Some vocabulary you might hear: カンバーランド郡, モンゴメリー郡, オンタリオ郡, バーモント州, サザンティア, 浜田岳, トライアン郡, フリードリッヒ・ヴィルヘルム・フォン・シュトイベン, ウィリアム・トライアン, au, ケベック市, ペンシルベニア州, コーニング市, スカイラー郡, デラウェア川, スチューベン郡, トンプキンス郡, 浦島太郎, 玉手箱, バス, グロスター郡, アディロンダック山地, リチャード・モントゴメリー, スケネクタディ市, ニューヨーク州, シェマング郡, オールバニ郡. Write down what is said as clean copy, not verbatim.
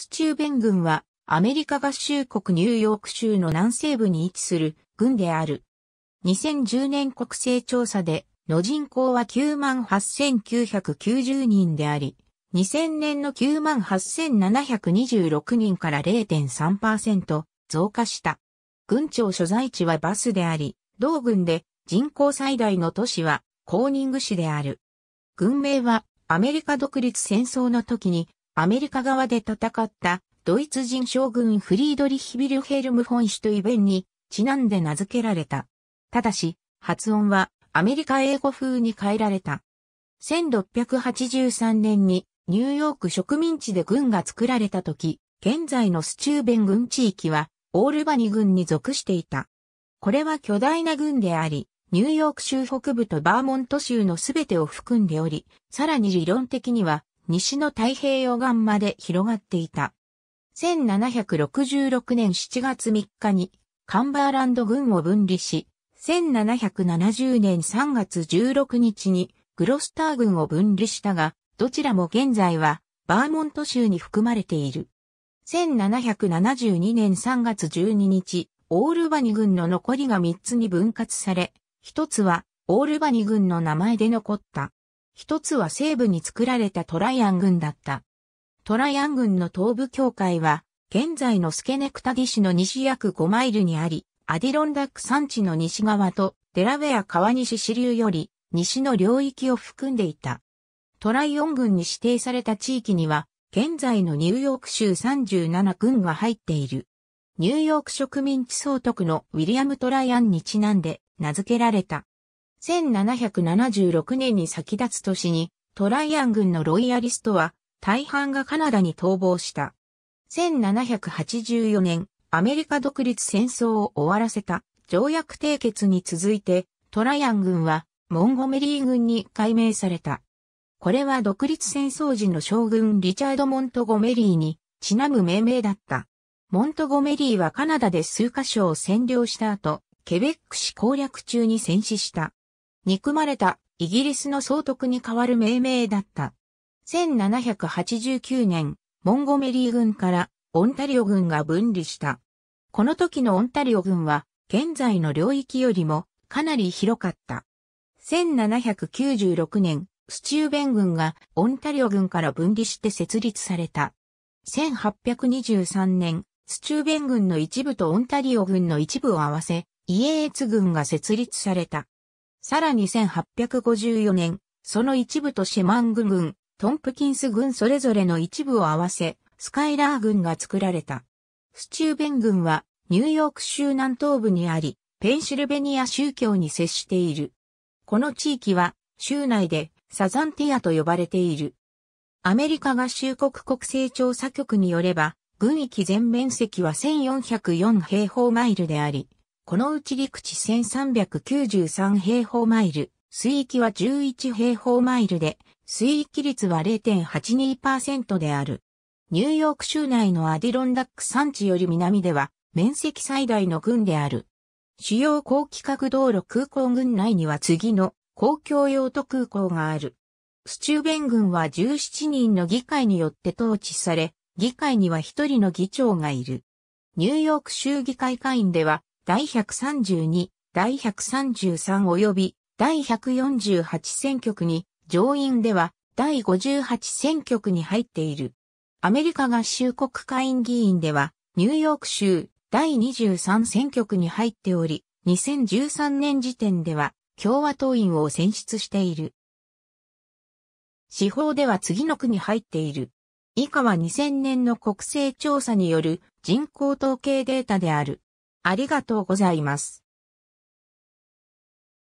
スチューベン郡はアメリカ合衆国ニューヨーク州の南西部に位置する郡である。2010年国勢調査での人口は 98,990 人であり、2000年の 98,726 人から 0.3% 増加した。郡庁所在地はバスであり、同郡で人口最大の都市はコーニング市である。郡名はアメリカ独立戦争の時にアメリカ側で戦ったドイツ人将軍フリードリヒ・ヴィルヘルム・フォンシュという弁にちなんで名付けられた。ただし、発音はアメリカ英語風に変えられた。1683年にニューヨーク植民地で郡が作られた時、現在のスチューベン郡地域はオールバニ郡に属していた。これは巨大な郡であり、ニューヨーク州北部とバーモント州のすべてを含んでおり、さらに理論的には西の太平洋岸まで広がっていた。1766年7月3日にカンバーランド郡を分離し、1770年3月16日にグロスター郡を分離したが、どちらも現在はバーモント州に含まれている。1772年3月12日、オールバニ郡の残りが3つに分割され、1つはオールバニ郡の名前で残った。1つは西部に作られたトライアン郡だった。トライアン郡の東部境界は、現在のスケネクタディ市の西約5マイルにあり、アディロンダック山地の西側とデラウェア川西支流より西の領域を含んでいた。トライアン郡に指定された地域には、現在のニューヨーク州37郡が入っている。ニューヨーク植民地総督のウィリアム・トライアンにちなんで名付けられた。1776年に先立つ年にトライアン郡のロイヤリストは大半がカナダに逃亡した。1784年アメリカ独立戦争を終わらせた条約締結に続いてトライアン郡はモンゴメリー郡に改名された。これは独立戦争時の将軍リチャード・モントゴメリーにちなむ命名だった。モントゴメリーはカナダで数カ所を占領した後、ケベック市攻略中に戦死した。憎まれたイギリスの総督に代わる命名だった。1789年、モンゴメリー郡からオンタリオ郡が分離した。この時のオンタリオ郡は、現在の領域よりもかなり広かった。1796年、スチューベン郡がオンタリオ郡から分離して設立された。1823年、スチューベン郡の一部とオンタリオ郡の一部を合わせ、イエーツ郡が設立された。さらに1854年、その一部とシェマング郡、トンプキンス郡それぞれの一部を合わせ、スカイラー郡が作られた。スチューベン郡はニューヨーク州南東部にあり、ペンシルベニア州境に接している。この地域は州内でサザンティアと呼ばれている。アメリカ合衆国国勢調査局によれば、郡域全面積は1404平方マイルであり、このうち陸地1393平方マイル、水域は11平方マイルで、水域率は 0.82% である。ニューヨーク州内のアディロンダック山地より南では、面積最大の郡である。主要高規格道路空港郡内には次の公共用途空港がある。スチューベン郡は17人の議会によって統治され、議会には1人の議長がいる。ニューヨーク州議会下院では、第132、第133及び第148選挙区に、上院では第58選挙区に入っている。アメリカ合衆国下院議員では、ニューヨーク州第23選挙区に入っており、2013年時点では共和党員を選出している。司法では次の区に入っている。以下は2000年の国勢調査による人口統計データである。ありがとうございます。